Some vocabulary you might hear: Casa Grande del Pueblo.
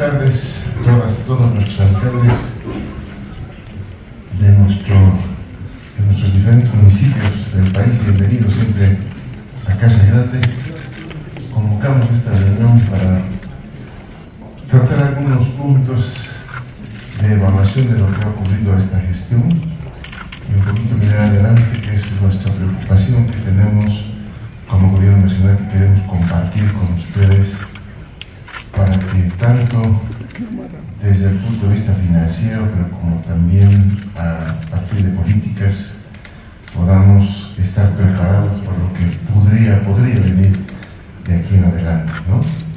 tardes todos nuestros alcaldes de nuestros diferentes municipios del país. Bienvenidos siempre a Casa Grande. Convocamos esta reunión para tratar algunos puntos de evaluación de lo que ha ocurrido a esta gestión y un poquito mirar adelante, que es nuestra preocupación que tenemos como Gobierno Nacional, que queremos compartir con ustedes, para que tanto desde el punto de vista financiero, pero como también a partir de políticas, podamos estar preparados por lo que podría venir de aquí en adelante, ¿no?